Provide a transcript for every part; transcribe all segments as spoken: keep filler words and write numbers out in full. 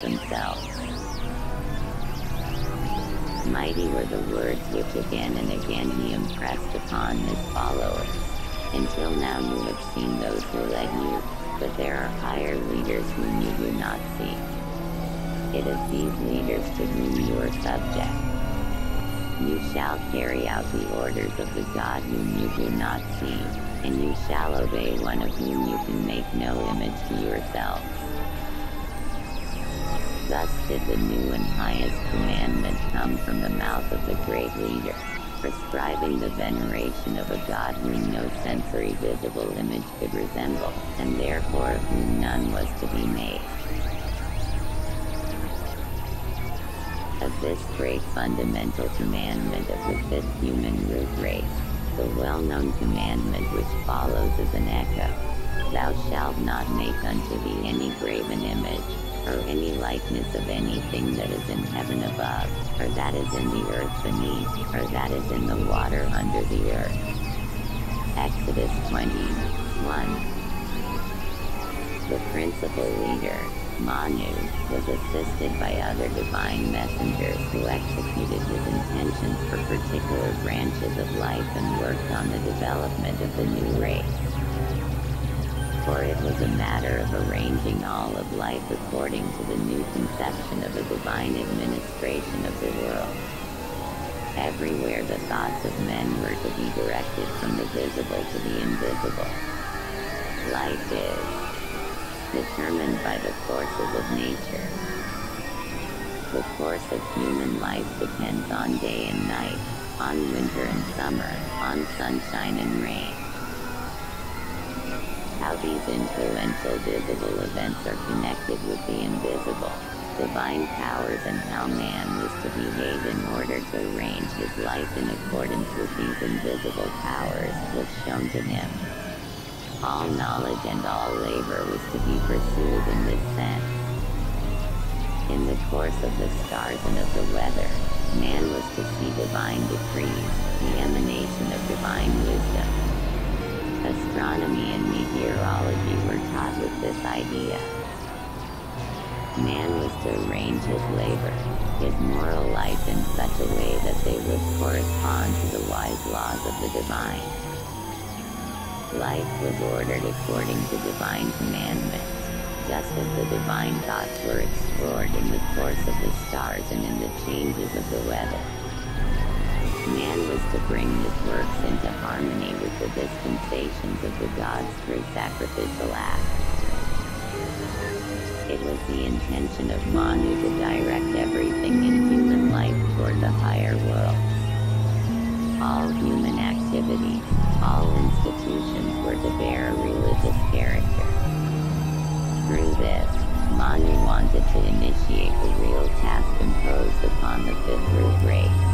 themselves. Mighty were the words which again and again he impressed upon his followers. Until now you have seen those who led you, but there are higher leaders whom you do not see. It is these leaders to whom you are subject. You shall carry out the orders of the God whom you do not see, and you shall obey one of whom you can make no image to yourself. Thus did the new and highest commandment come from the mouth of the great leader, prescribing the veneration of a God whom no sensory visible image could resemble, and therefore of whom none was to be made. Of this great fundamental commandment of the fifth human root race, the well-known commandment which follows is an echo. Thou shalt not make unto thee any graven image, or any likeness of anything that is in heaven above, or that is in the earth beneath, or that is in the water under the earth. Exodus twenty, one. The principal leader, Manu, was assisted by other divine messengers who executed his intentions for particular branches of life and worked on the development of the new race. For it was a matter of arranging all of life according to the new conception of a divine administration of the world. Everywhere the thoughts of men were to be directed from the visible to the invisible. Life is determined by the forces of nature. The course of human life depends on day and night, on winter and summer, on sunshine and rain. How these influential visible events are connected with the invisible, divine powers, and how man was to behave in order to arrange his life in accordance with these invisible powers was shown to him. All knowledge and all labor was to be pursued in this sense. In the course of the stars and of the weather, man was to see divine decrees, the emanation of divine wisdom. Astronomy and meteorology were taught with this idea. Man was to arrange his labor, his moral life in such a way that they would correspond to the wise laws of the divine. Life was ordered according to divine commandments, just as the divine thoughts were explored in the course of the stars and in the changes of the weather. Man was to bring his works into harmony with the dispensations of the gods through sacrificial acts. It was the intention of Manu to direct everything in human life toward the higher world. All human activities, all institutions were to bear a religious character. Through this, Manu wanted to initiate the real task imposed upon the fifth root race.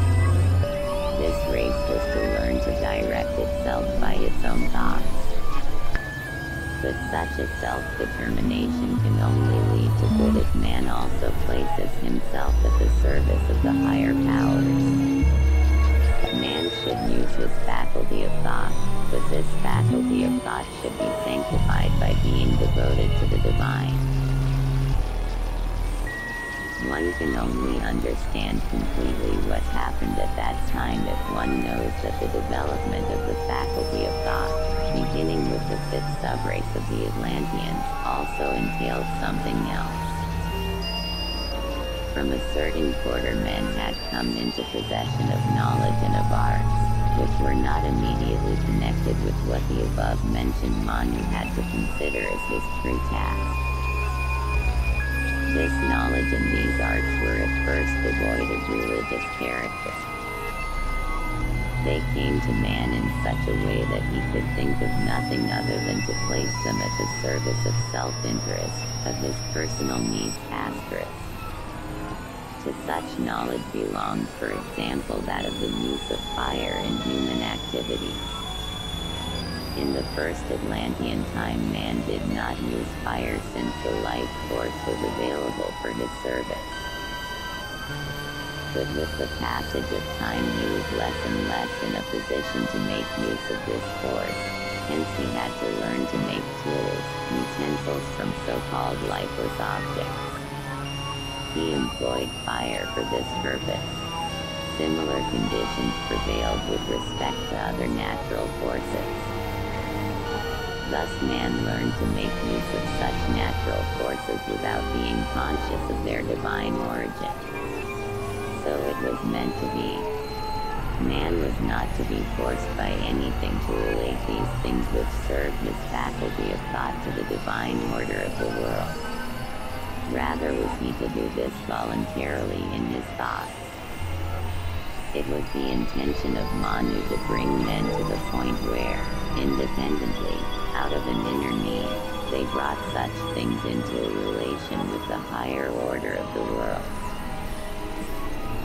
This race was to learn to direct itself by its own thoughts. But such a self-determination can only lead to good if man also places himself at the service of the higher powers. Man should use his faculty of thought, but this faculty of thought should be sanctified by being devoted to the divine. One can only understand completely what happened at that time if one knows that the development of the faculty of thought, beginning with the fifth subrace of the Atlanteans, also entails something else. From a certain quarter men had come into possession of knowledge and of arts, which were not immediately connected with what the above-mentioned Manu had to consider as his true task. This knowledge and these arts were at first devoid of religious character. They came to man in such a way that he could think of nothing other than to place them at the service of self-interest, of his personal needs asterisk. To such knowledge belongs, for example, that of the use of fire in human activities. In the first Atlantean time man did not use fire since the life force was available for his service. But with the passage of time he was less and less in a position to make use of this force, hence he had to learn to make tools, utensils from so-called lifeless objects. He employed fire for this purpose. Similar conditions prevailed with respect to other natural forces. Thus man learned to make use of such natural forces without being conscious of their divine origin. So it was meant to be. Man was not to be forced by anything to relate these things which served his faculty of thought to the divine order of the world. Rather was he to do this voluntarily in his thoughts. It was the intention of Manu to bring men to the point where, independently, out of an inner need, they brought such things into a relation with the higher order of the world.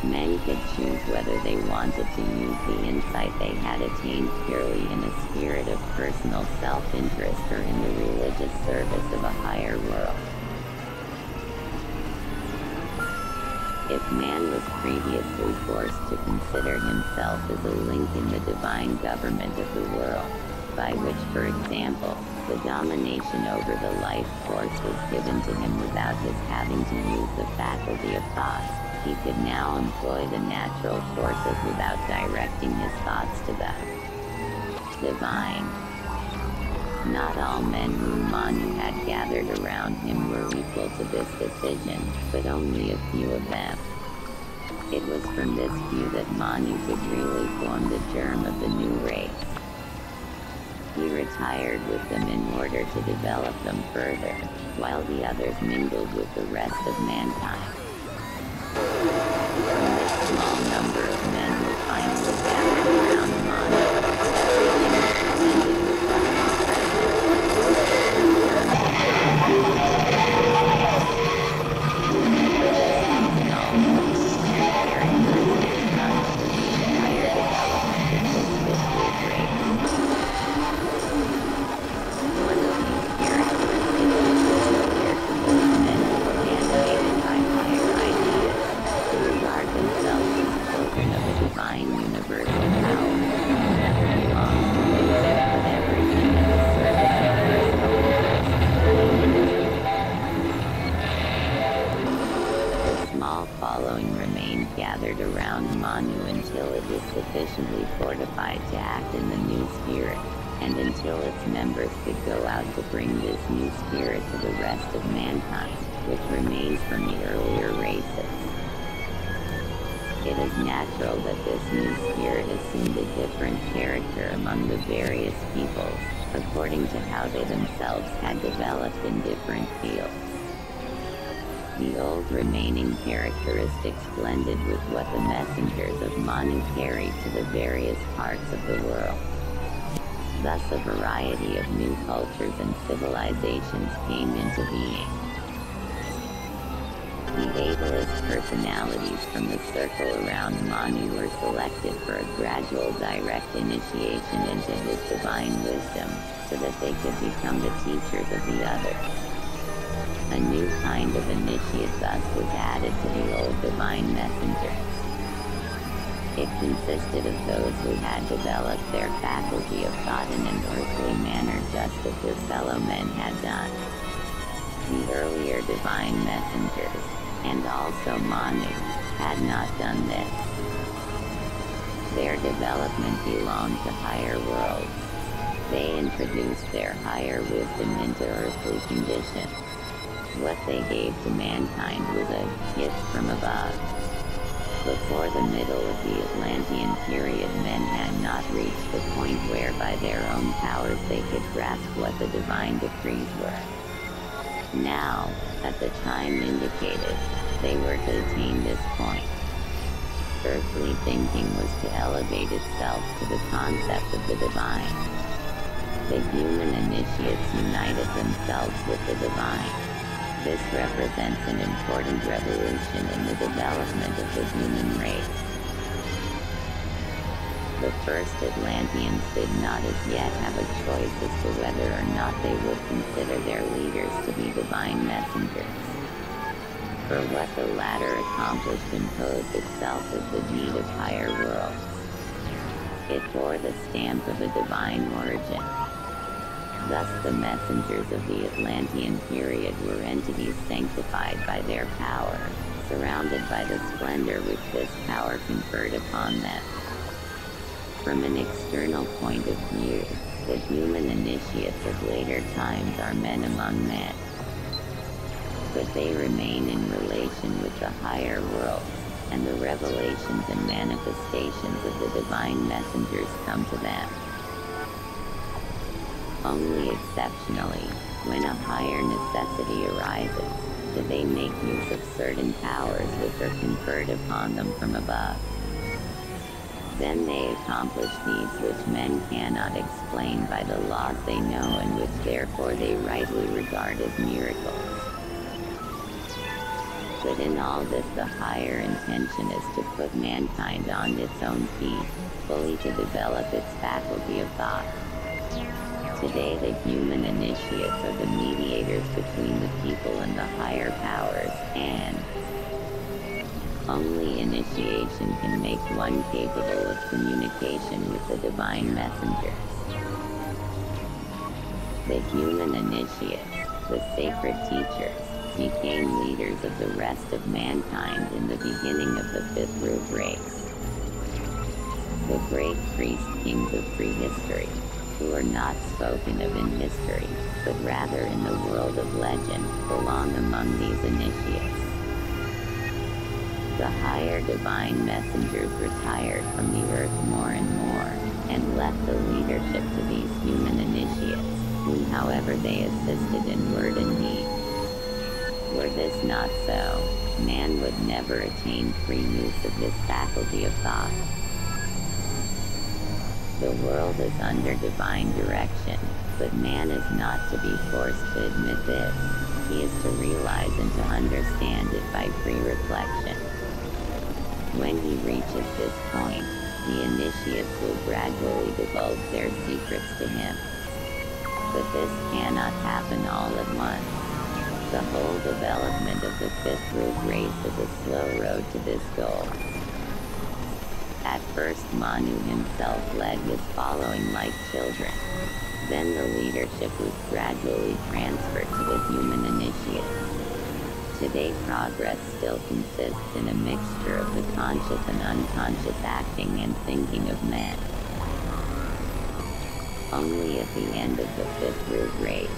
Men could choose whether they wanted to use the insight they had attained purely in a spirit of personal self-interest or in the religious service of a higher world. If man was previously forced to consider himself as a link in the divine government of the world, by which, for example, the domination over the life force was given to him without his having to use the faculty of thought, he could now employ the natural forces without directing his thoughts to the divine. Not all men whom Manu had gathered around him were equal to this decision, but only a few of them. It was from this few that Manu could really form the germ of the new race. He retired with them in order to develop them further, while the others mingled with the rest of mankind. From this small number of men who finally gathered around Manu, sufficiently fortified to act in the new spirit, and until its members could go out to bring this new spirit to the rest of mankind, which remains from the earlier races. It is natural that this new spirit assumed a different character among the various peoples, according to how they themselves had developed in different fields. The old remaining characteristics blended with what the messengers of Manu carried to the various parts of the world. Thus a variety of new cultures and civilizations came into being. The ableist personalities from the circle around Manu were selected for a gradual direct initiation into his divine wisdom, so that they could become the teachers of the others. A new kind of initiate thus was added to the old divine messengers. It consisted of those who had developed their faculty of thought in an earthly manner just as their fellow men had done. The earlier divine messengers, and also Manu, had not done this. Their development belonged to higher worlds. They introduced their higher wisdom into earthly conditions. What they gave to mankind was a gift from above. Before the middle of the Atlantean period, men had not reached the point where by their own powers they could grasp what the divine decrees were. Now, at the time indicated, they were to attain this point. Earthly thinking was to elevate itself to the concept of the divine. The human initiates united themselves with the divine. This represents an important revolution in the development of the human race. The first Atlanteans did not as yet have a choice as to whether or not they would consider their leaders to be divine messengers. For what the latter accomplished imposed itself as the need of higher worlds. It bore the stamp of a divine origin. Thus the messengers of the Atlantean period were entities sanctified by their power, surrounded by the splendor which this power conferred upon them. From an external point of view, the human initiates of later times are men among men. But they remain in relation with the higher world, and the revelations and manifestations of the divine messengers come to them. Only exceptionally, when a higher necessity arises, do they make use of certain powers which are conferred upon them from above. Then they accomplish deeds which men cannot explain by the laws they know and which therefore they rightly regard as miracles. But in all this, the higher intention is to put mankind on its own feet, fully to develop its faculty of thought. Today the human initiates are the mediators between the people and the higher powers, and only initiation can make one capable of communication with the divine messengers. The human initiates, the sacred teachers, became leaders of the rest of mankind in the beginning of the fifth root race. The great priest kings of prehistory, who are not spoken of in history, but rather in the world of legend, belong among these initiates. The higher divine messengers retired from the earth more and more, and left the leadership to these human initiates, whom however they assisted in word and deed. Were this not so, man would never attain free use of this faculty of thought. The world is under divine direction, but man is not to be forced to admit this. He is to realize and to understand it by free reflection. When he reaches this point, the initiates will gradually divulge their secrets to him. But this cannot happen all at once. The whole development of the fifth root race is a slow road to this goal. At first Manu himself led his following like children. Then the leadership was gradually transferred to the human initiates. Today progress still consists in a mixture of the conscious and unconscious acting and thinking of men. Only at the end of the fifth root race,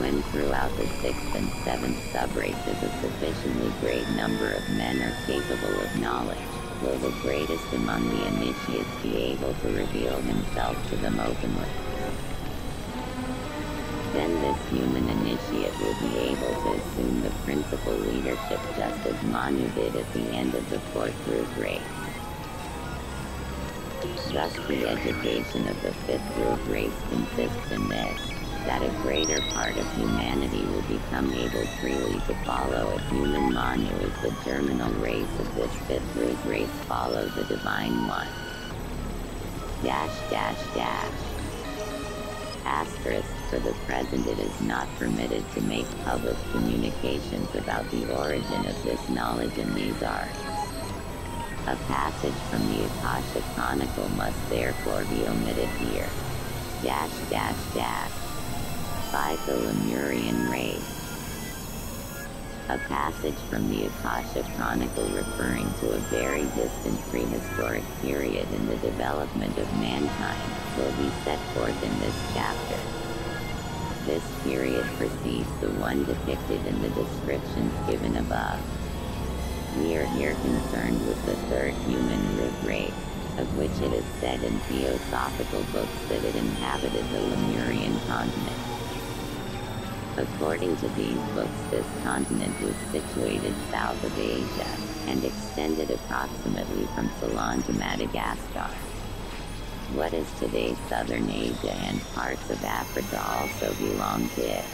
when throughout the sixth and seventh subraces a sufficiently great number of men are capable of knowledge, will the greatest among the initiates be able to reveal himself to them openly. Then this human initiate will be able to assume the principal leadership just as Manu did at the end of the fourth root race. Thus the education of the fifth root race consists in this, that a greater part of humanity will become able freely to follow a human Manu as the germinal race of this fifth root race follows the divine one. Dash dash dash. Asterisk, for the present it is not permitted to make public communications about the origin of this knowledge and these arts. A passage from the Akasha Chronicle must therefore be omitted here. Dash dash dash. By the Lemurian race. A passage from the Akasha Chronicle referring to a very distant prehistoric period in the development of mankind will be set forth in this chapter. This period precedes the one depicted in the descriptions given above. We are here concerned with the third human root race, of which it is said in theosophical books that it inhabited the Lemurian continent. According to these books, this continent was situated south of Asia, and extended approximately from Ceylon to Madagascar. What is today southern Asia and parts of Africa also belong to it.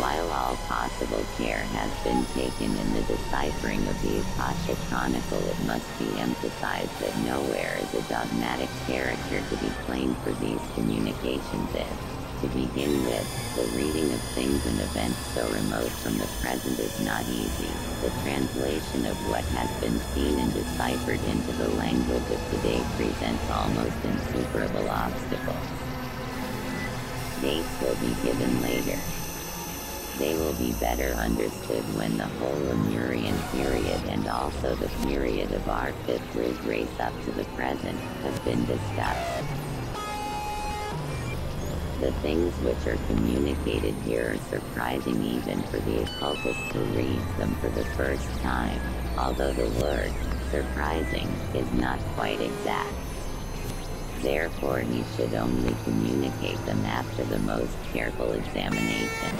While all possible care has been taken in the deciphering of the Akasha Chronicle, it must be emphasized that nowhere is a dogmatic character to be claimed for these communications if, to begin with, the reading of things and events so remote from the present is not easy, the translation of what has been seen and deciphered into the language of today presents almost insuperable obstacles. Dates will be given later. They will be better understood when the whole Lemurian period and also the period of our fifth Riz race up to the present have been discussed. The things which are communicated here are surprising even for the occultist who reads them for the first time, although the word surprising is not quite exact. Therefore, he should only communicate them after the most careful examination.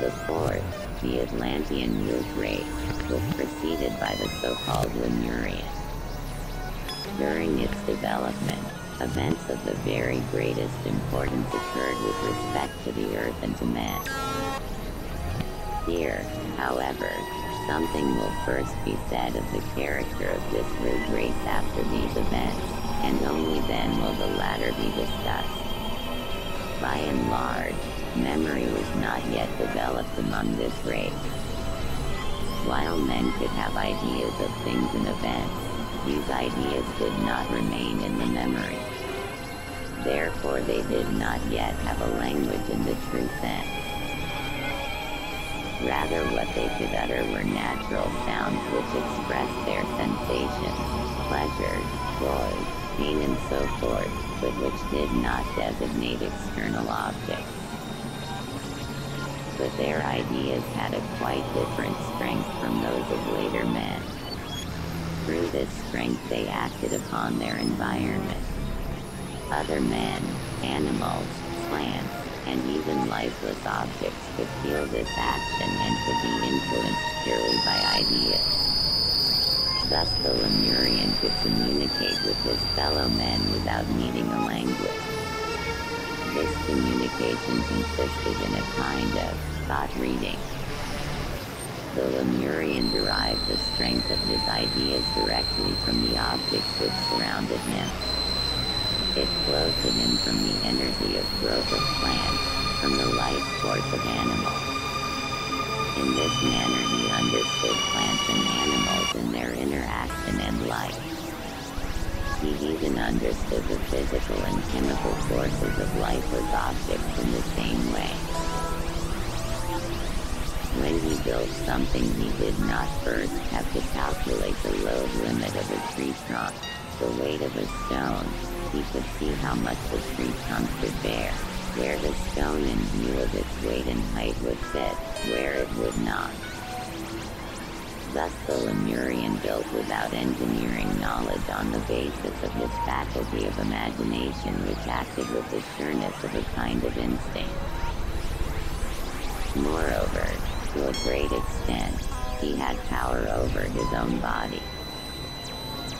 The fourth, the Atlantean Youth Race, was preceded by the so-called Lemurian. During its development, events of the very greatest importance occurred with respect to the Earth and to man. Here, however, something will first be said of the character of this Riz race after these events, and only then will the latter be discussed. By and large, memory was not yet developed among this race. While men could have ideas of things and events, these ideas did not remain in the memory. Therefore, they did not yet have a language in the true sense. Rather, what they could utter were natural sounds which expressed their sensations, pleasures, joys, pain and so forth, but which did not designate external objects. But their ideas had a quite different strength from those of later men. Through this strength they acted upon their environment. Other men, animals, plants, and even lifeless objects could feel this action and could be influenced purely by ideas. Thus the Lemurian could communicate with his fellow men without needing a language. This communication consisted in a kind of thought reading. The Lemurian derived the strength of his ideas directly from the objects which surrounded him. It flowed to him from the energy of growth of plants, from the life force of animals. In this manner he understood plants and animals in their interaction and life. He even understood the physical and chemical forces of lifeless objects in the same way. When he built something, he did not first have to calculate the load limit of a tree trunk, the weight of a stone. He could see how much the tree trunk could bear, where the stone in view of its weight and height would fit, where it would not. Thus the Lemurian built without engineering knowledge on the basis of his faculty of imagination, which acted with the sureness of a kind of instinct. Moreover, to a great extent, he had power over his own body.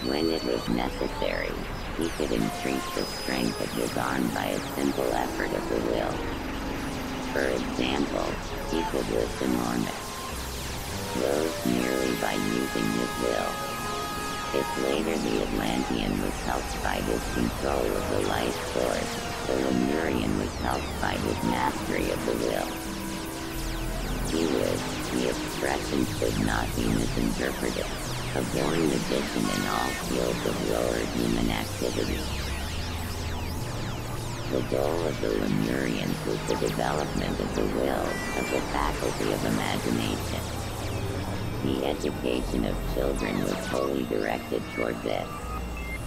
When it was necessary, he could increase the strength of his arm by a simple effort of the will. For example, he could lift enormous loads merely by using his will. If later the Atlantean was helped by his control of the life force, the Lemurian was helped by his mastery of the will. He would, the expression should not be misinterpreted, avoiding addition in all fields of lower human activity. The goal of the Lemurians was the development of the will, of the faculty of imagination. The education of children was wholly directed toward this.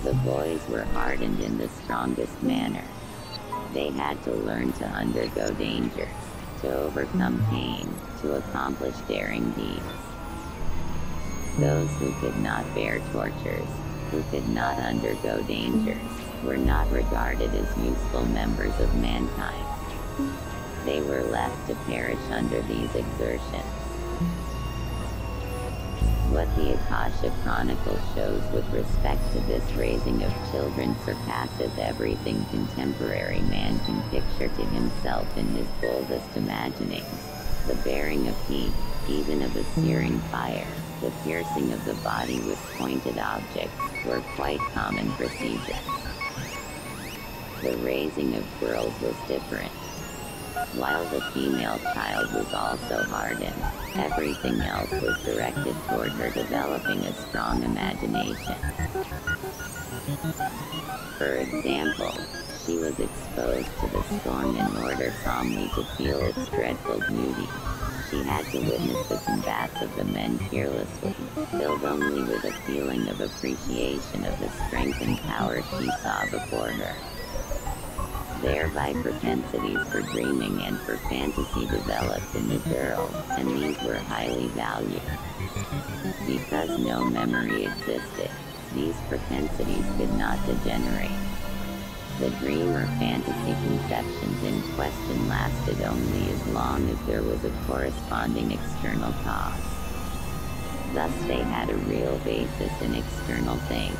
The boys were hardened in the strongest manner. They had to learn to undergo danger, to overcome pain, to accomplish daring deeds. Those who could not bear tortures, who could not undergo dangers, were not regarded as useful members of mankind. They were left to perish under these exertions. What the Akasha Chronicle shows with respect to this raising of children surpasses everything contemporary man can picture to himself in his boldest imaginings. The bearing of heat, even of a searing fire, the piercing of the body with pointed objects, were quite common procedures. The raising of girls was different. While the female child was also hardened, everything else was directed toward her developing a strong imagination. For example, she was exposed to the storm in order calmly to feel its dreadful beauty. She had to witness the combats of the men fearlessly, filled only with a feeling of appreciation of the strength and power she saw before her. Thereby propensities for dreaming and for fantasy developed in the girl, and these were highly valued. Because no memory existed, these propensities did not degenerate. The dream or fantasy conceptions in question lasted only as long as there was a corresponding external cause. Thus they had a real basis in external things.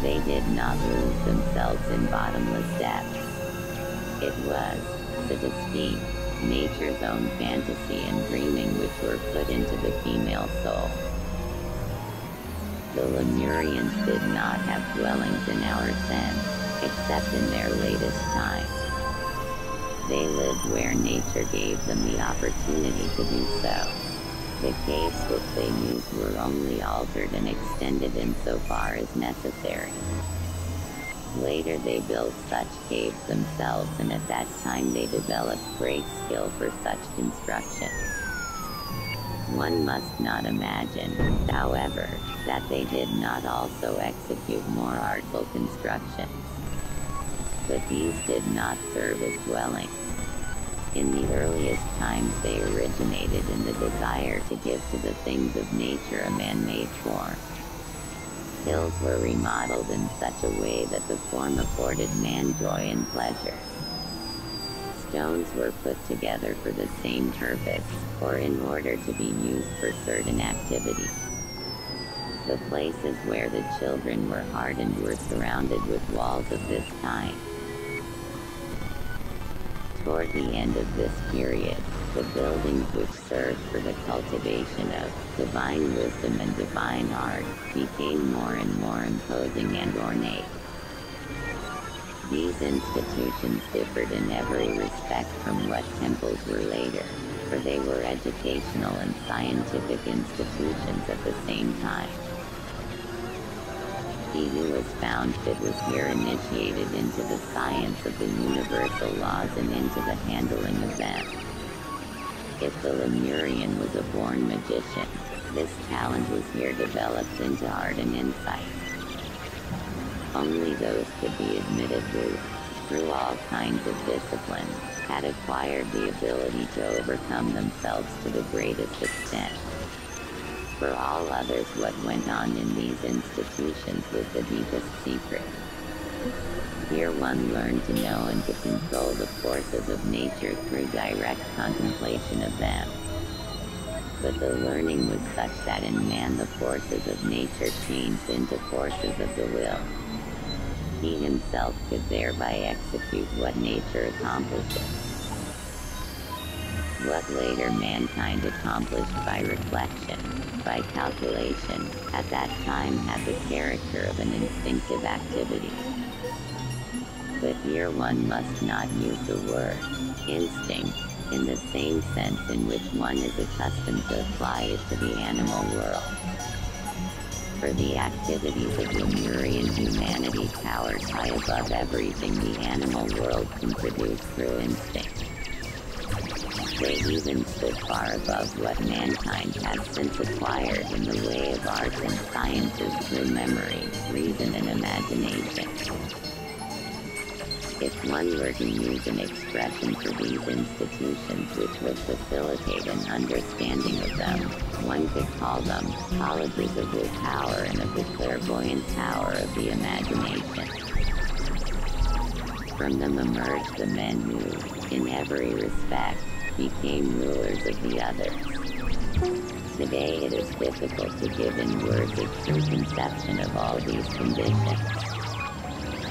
They did not lose themselves in bottomless depths. It was, so to speak, nature's own fantasy and dreaming which were put into the female soul. The Lemurians did not have dwellings in our sense, except in their latest time. They lived where nature gave them the opportunity to do so. The caves which they used were only altered and extended insofar as necessary. Later they built such caves themselves, and at that time they developed great skill for such construction. One must not imagine, however, that they did not also execute more artful constructions. But these did not serve as dwellings. In the earliest times they originated in the desire to give to the things of nature a man-made form. Hills were remodeled in such a way that the form afforded man joy and pleasure. Stones were put together for the same purpose, or in order to be used for certain activities. The places where the children were hardened were surrounded with walls of this kind. Toward the end of this period, the buildings which served for the cultivation of divine wisdom and divine art became more and more imposing and ornate. These institutions differed in every respect from what temples were later, for they were educational and scientific institutions at the same time. He who was found fit was here initiated into the science of the universal laws and into the handling of them. If the Lemurian was a born magician, this talent was here developed into art and insight. Only those could be admitted who, through all kinds of discipline, had acquired the ability to overcome themselves to the greatest extent. For all others, what went on in these institutions was the deepest secret. Here one learned to know and to control the forces of nature through direct contemplation of them. But the learning was such that in man the forces of nature changed into forces of the will. He himself could thereby execute what nature accomplishes. What later mankind accomplished by reflection, by calculation, at that time had the character of an instinctive activity. But here one must not use the word instinct in the same sense in which one is accustomed to apply it to the animal world. For the activities of Lemurian humanity towered high above everything the animal world can produce through instinct. They even stood far above what mankind has since acquired in the way of arts and sciences through memory, reason and imagination. If one were to use an expression for these institutions which would facilitate an understanding of them, one could call them colleges of the power and of the clairvoyant power of the imagination. From them emerged the men who, in every respect, became rulers of the others. Today it is difficult to give in words a true conception of all these conditions.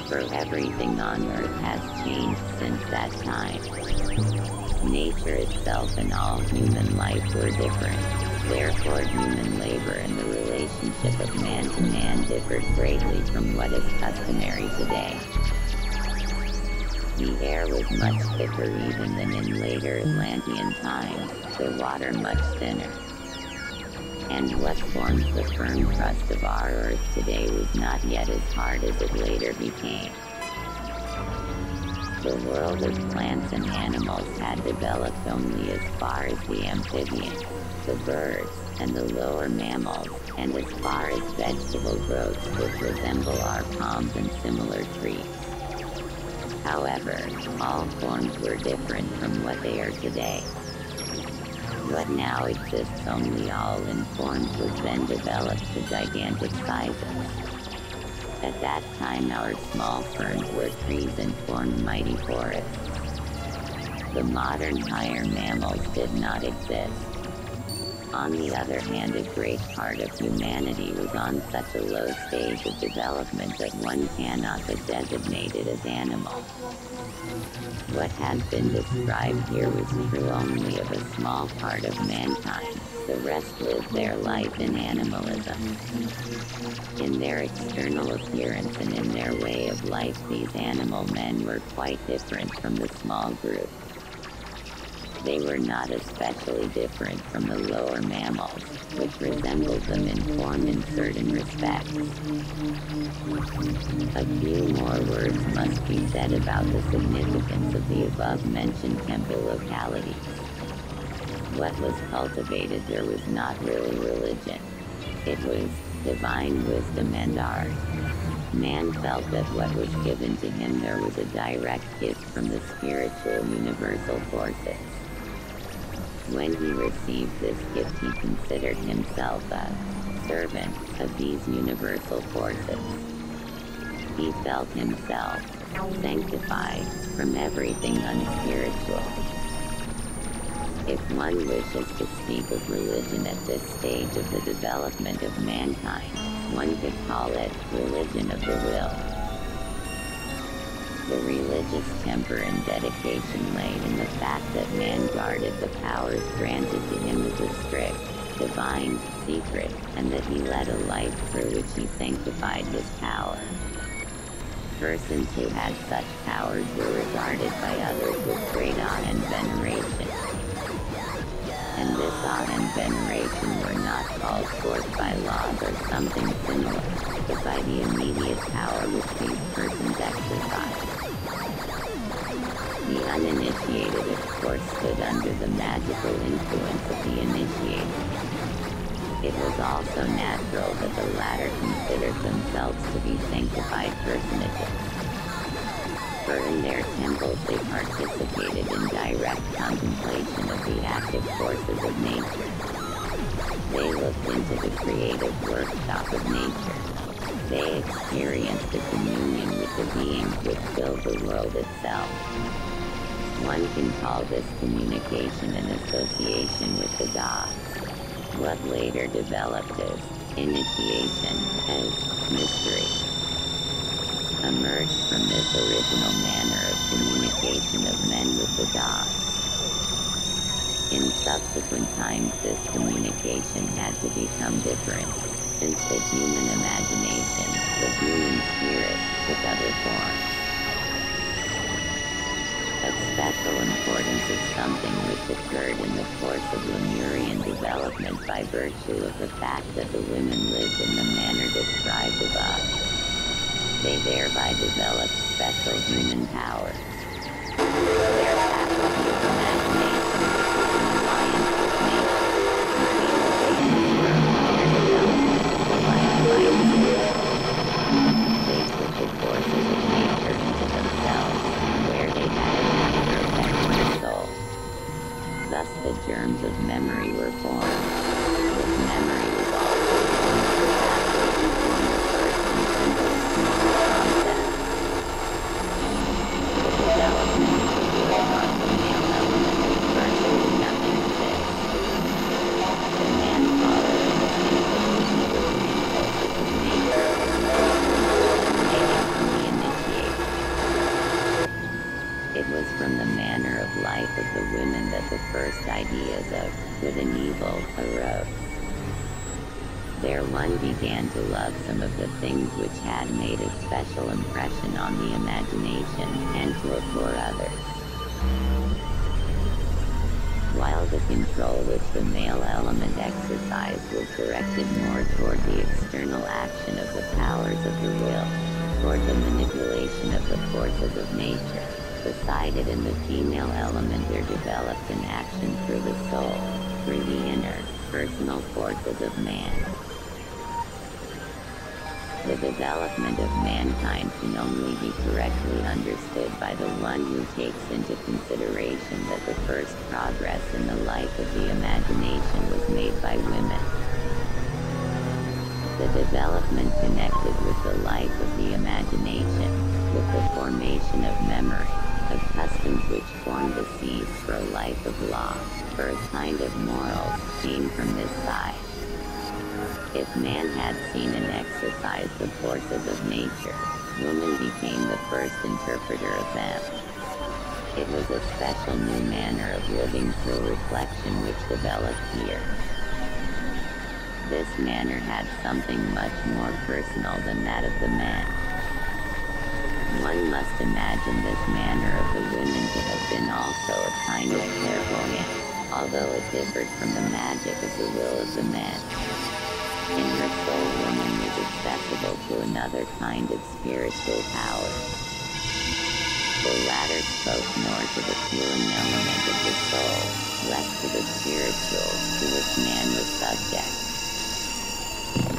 For everything on earth has changed since that time. Nature itself and all human life were different. Therefore human labor and the relationship of man to man differed greatly from what is customary today. The air was much thicker even than in later Atlantean times, the water much thinner. And what forms the firm crust of our earth today was not yet as hard as it later became. the world as plants and animals had developed only as far as the amphibians, the birds, and the lower mammals, and as far as vegetable growths which resemble our palms and similar trees. However, all forms were different from what they are today. What now exists only all in forms was then developed to gigantic sizes. At that time our small ferns were trees and formed mighty forests. The modern higher mammals did not exist. On the other hand, a great part of humanity was on such a low stage of development that one cannot be designated as animal. What has been described here was true only of a small part of mankind. The rest live their life in animalism. In their external appearance and in their way of life, these animal men were quite different from the small group. They were not especially different from the lower mammals, which resembled them in form in certain respects. A few more words must be said about the significance of the above-mentioned temple localities. What was cultivated there was not really religion. It was divine wisdom and art. Man felt that what was given to him there was a direct gift from the spiritual universal forces. When he received this gift, he considered himself a servant of these universal forces. He felt himself sanctified from everything unspiritual. If one wishes to speak of religion at this stage of the development of mankind, one could call it religion of the will. The religious temper and dedication lay in the fact that man guarded the powers granted to him as a strict, divine secret, and that he led a life through which he sanctified his power. Persons who had such powers were regarded by others with great awe and veneration. And this awe and veneration were not called forth by laws or something similar, but by the immediate power which these persons exercised. The uninitiated, of course, stood under the magical influence of the initiated. It was also natural that the latter considered themselves to be sanctified personages. For in their temples they participated in direct contemplation of the active forces of nature. They looked into the creative workshop of nature. They experienced the communion with the beings which filled the world itself. One can call this communication an association with the gods. What later developed as initiation, as mystery. Emerged from this original manner of communication of men with the gods. In subsequent times this communication had to become different, since the human imagination, the human spirit, took other forms. Of special importance is something which occurred in the course of Lemurian development by virtue of the fact that the women lived in the manner described above. They thereby developed special human powers. Their faculty of imagination, which was in alliance with nature, became a basis for a higher development of the life mindset. They took the forces of nature into themselves, where they had a major effect on the soul. Thus the germs of memory were formed. With memory was also formed the factors who formed the first and simplest human concept. The development of the world on the male element was virtually nothing to this. The man followed in the same position with the impulses of nature, from the initiated. It was from the manner of life of the women that the first ideas of good and evil arose. There one began to love some of the things which had made a special impression on the imagination, and to abhor others. While the control which the male element exercised was directed more toward the external action of the powers of the will, toward the manipulation of the forces of nature. decided in the female element are developed in action through the soul, through the inner, personal forces of man. The development of mankind can only be correctly understood by the one who takes into consideration that the first progress in the life of the imagination was made by women. The development connected with the life of the imagination, with the formation of memory, of customs which form the seeds for a life of law, for a kind of morals, came from this side. If man had seen and exercised the forces of nature, woman became the first interpreter of them. It was a special new manner of living through reflection which developed here. This manner had something much more personal than that of the man. One must imagine this manner of the women to have been also a kind of clairvoyance, although it differed from the magic of the will of the man. In her soul, woman is accessible to another kind of spiritual power. The latter spoke more to the feeling element of the soul, less to the spiritual, to which man was subject.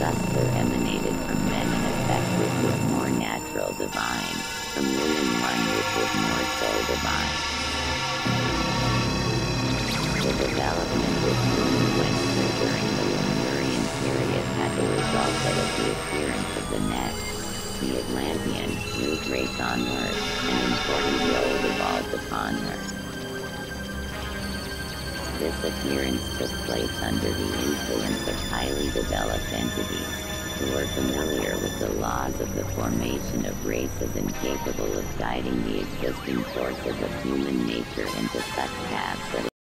Thus there emanated from men an effect which was more natural divine, from women one which was more soul divine. The development which women went through during the had the result that of the appearance of the next, the Atlantean, moved race onward, an important role devolved upon her. This appearance took place under the influence of highly developed entities, who were familiar with the laws of the formation of races and capable of guiding the existing forces of human nature into such paths that